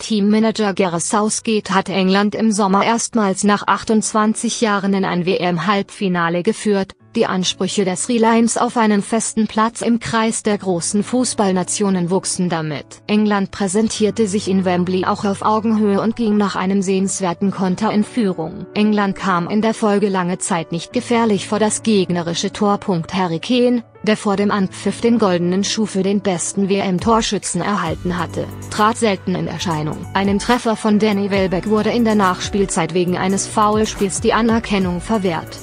Teammanager Gareth Southgate hat England im Sommer erstmals nach 28 Jahren in ein WM-Halbfinale geführt. Die Ansprüche des Three Lions auf einen festen Platz im Kreis der großen Fußballnationen wuchsen damit. England präsentierte sich in Wembley auch auf Augenhöhe und ging nach einem sehenswerten Konter in Führung. England kam in der Folge lange Zeit nicht gefährlich vor das gegnerische Tor. Harry Kane, der vor dem Anpfiff den Goldenen Schuh für den besten WM-Torschützen erhalten hatte, trat selten in Erscheinung. Einem Treffer von Danny Welbeck wurde in der Nachspielzeit wegen eines Foulspiels die Anerkennung verwehrt.